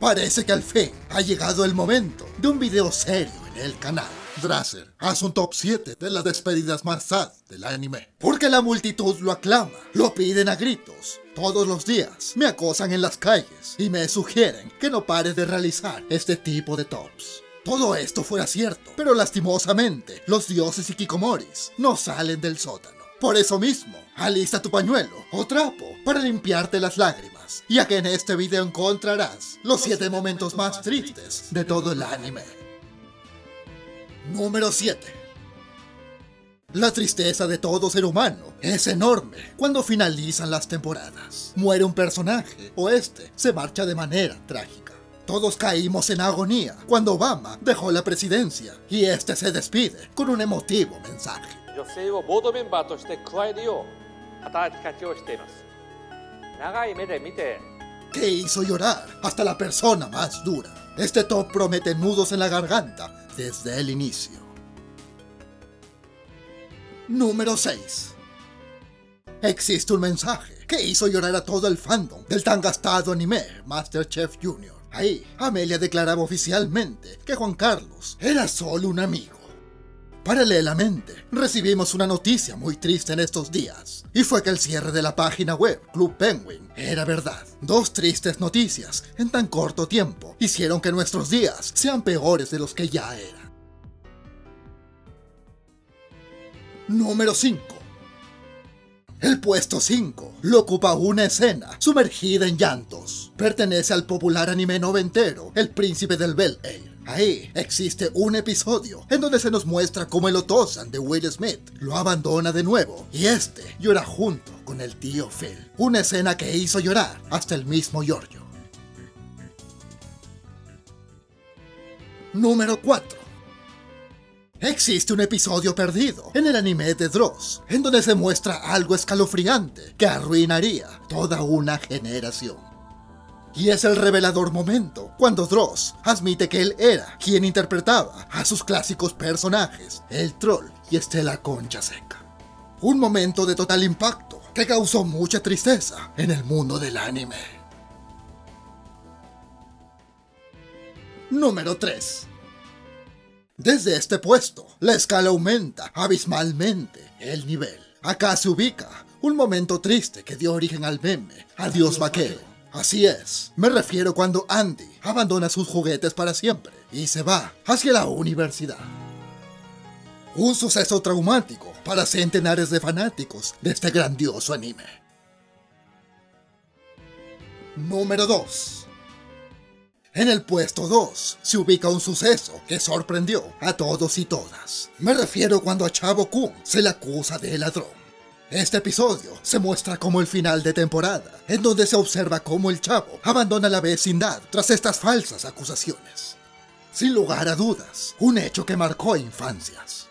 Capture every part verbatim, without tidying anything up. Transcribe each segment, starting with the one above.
Parece que al fin ha llegado el momento de un video serio en el canal. Dracer, haz un top siete de las despedidas más sad del anime. Porque la multitud lo aclama, lo piden a gritos. Todos los días me acosan en las calles y me sugieren que no pare de realizar este tipo de tops. Todo esto fuera cierto, pero lastimosamente los dioses y kikomoris no salen del sótano. Por eso mismo, alista tu pañuelo o trapo para limpiarte las lágrimas, ya que en este video encontrarás los siete momentos más tristes de todo el anime. Número siete. La tristeza de todo ser humano es enorme cuando finalizan las temporadas. Muere un personaje o este se marcha de manera trágica. Todos caímos en agonía cuando Obama dejó la presidencia y este se despide con un emotivo mensaje. Que hizo llorar hasta la persona más dura. Este top promete nudos en la garganta desde el inicio. Número seis. Existe un mensaje que hizo llorar a todo el fandom del tan gastado anime MasterChef junior Ahí, Amelia declaraba oficialmente que Juan Carlos era solo un amigo. Paralelamente, recibimos una noticia muy triste en estos días, y fue que el cierre de la página web Club Penguin era verdad. Dos tristes noticias en tan corto tiempo hicieron que nuestros días sean peores de los que ya eran. Número cinco. El puesto cinco lo ocupa una escena sumergida en llantos. Pertenece al popular anime noventero El Príncipe del Bel Air. Ahí existe un episodio en donde se nos muestra cómo el Otosan de Will Smith lo abandona de nuevo y este llora junto con el tío Phil. Una escena que hizo llorar hasta el mismo Giorgio. Número cuatro. Existe un episodio perdido en el anime de Dross en donde se muestra algo escalofriante que arruinaría toda una generación. Y es el revelador momento cuando Dross admite que él era quien interpretaba a sus clásicos personajes, el troll y Estela Concha Seca. Un momento de total impacto que causó mucha tristeza en el mundo del anime. Número tres. Desde este puesto, la escala aumenta abismalmente el nivel. Acá se ubica un momento triste que dio origen al meme Adiós Vaquero. Así es, me refiero cuando Andy abandona sus juguetes para siempre y se va hacia la universidad. Un suceso traumático para centenares de fanáticos de este grandioso anime. Número dos. En el puesto dos se ubica un suceso que sorprendió a todos y todas. Me refiero cuando a Chavo Kung se le acusa de ladrón. Este episodio se muestra como el final de temporada, en donde se observa cómo el chavo abandona la vecindad tras estas falsas acusaciones. Sin lugar a dudas, un hecho que marcó infancias.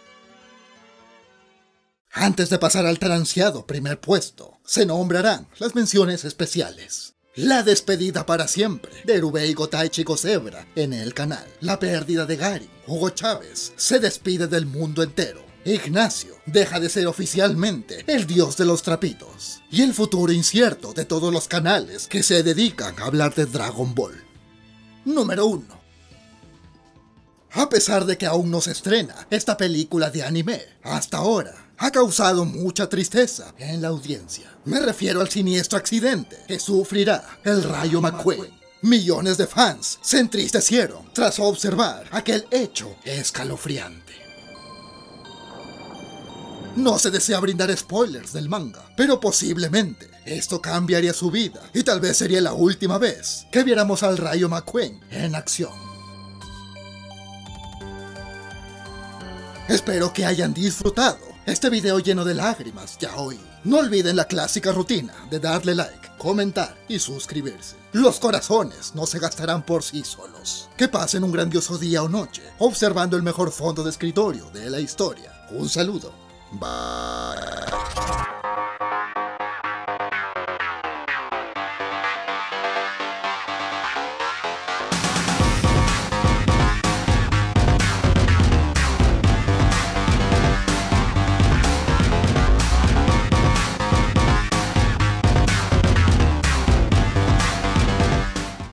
Antes de pasar al tan ansiado primer puesto, se nombrarán las menciones especiales. La despedida para siempre de Rubén, Gotay y Chico Zebra en el canal. La pérdida de Gary Hugo Chávez se despide del mundo entero. Ignacio deja de ser oficialmente el dios de los trapitos y el futuro incierto de todos los canales que se dedican a hablar de Dragon Ball. Número uno. A pesar de que aún no se estrena esta película de anime, hasta ahora ha causado mucha tristeza en la audiencia. Me refiero al siniestro accidente que sufrirá el Rayo McQueen. Millones de fans se entristecieron tras observar aquel hecho escalofriante. No se desea brindar spoilers del manga, pero posiblemente esto cambiaría su vida y tal vez sería la última vez que viéramos al Rayo McQueen en acción. Espero que hayan disfrutado este video lleno de lágrimas ya hoy. No olviden la clásica rutina de darle like, comentar y suscribirse. Los corazones no se gastarán por sí solos. Que pasen un grandioso día o noche observando el mejor fondo de escritorio de la historia. Un saludo. Bye.